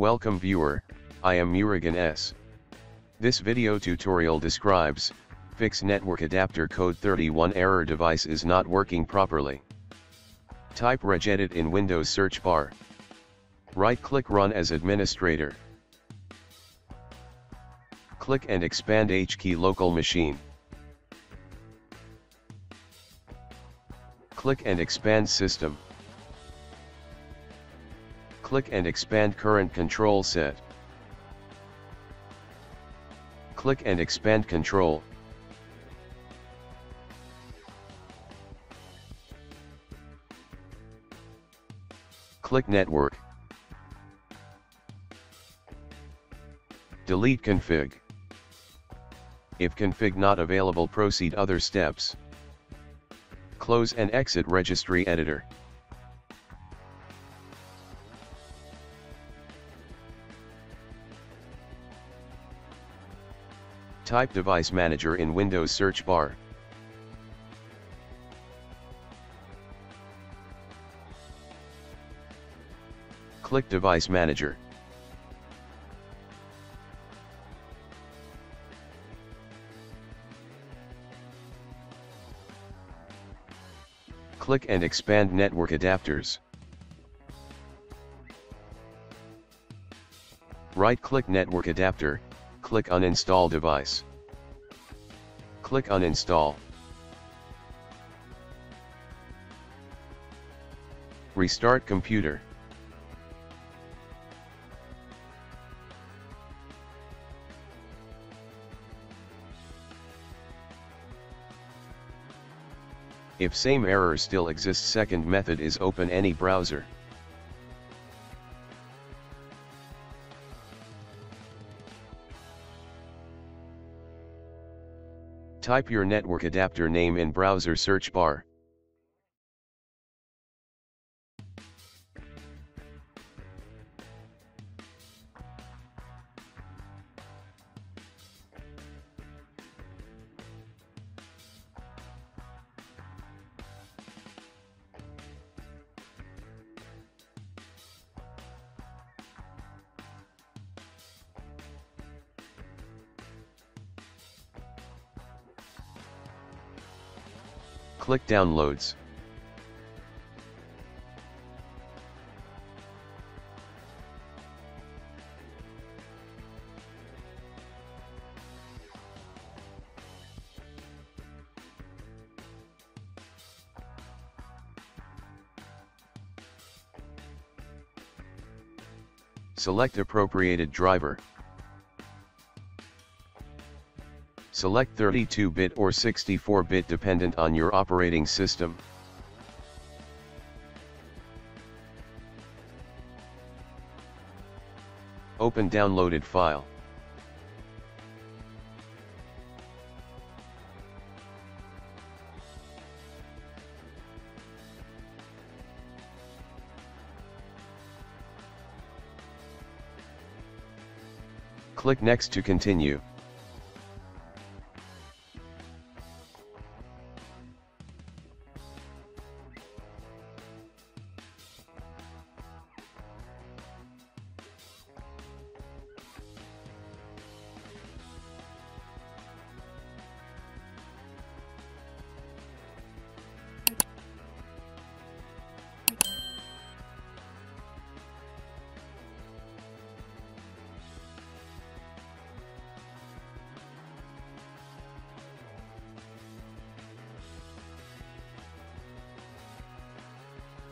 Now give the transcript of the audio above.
Welcome viewer, I am Murugan S. This video tutorial describes, fix network adapter code 31 error device is not working properly. Type regedit in Windows search bar. Right click run as administrator. Click and expand H key local machine. Click and expand system. Click and expand current control set. Click and expand control. Click network. Delete config. If config not available, proceed other steps. Close and exit registry editor. Type device manager in Windows search bar. Click device manager. Click and expand network adapters. Right click network adapter. Click uninstall device. Click uninstall. Restart computer. If same error still exists, second method is open any browser. Type your network adapter name in browser search bar. Click downloads. Select appropriated driver. Select 32-bit or 64-bit dependent on your operating system. Open downloaded file. Click next to continue.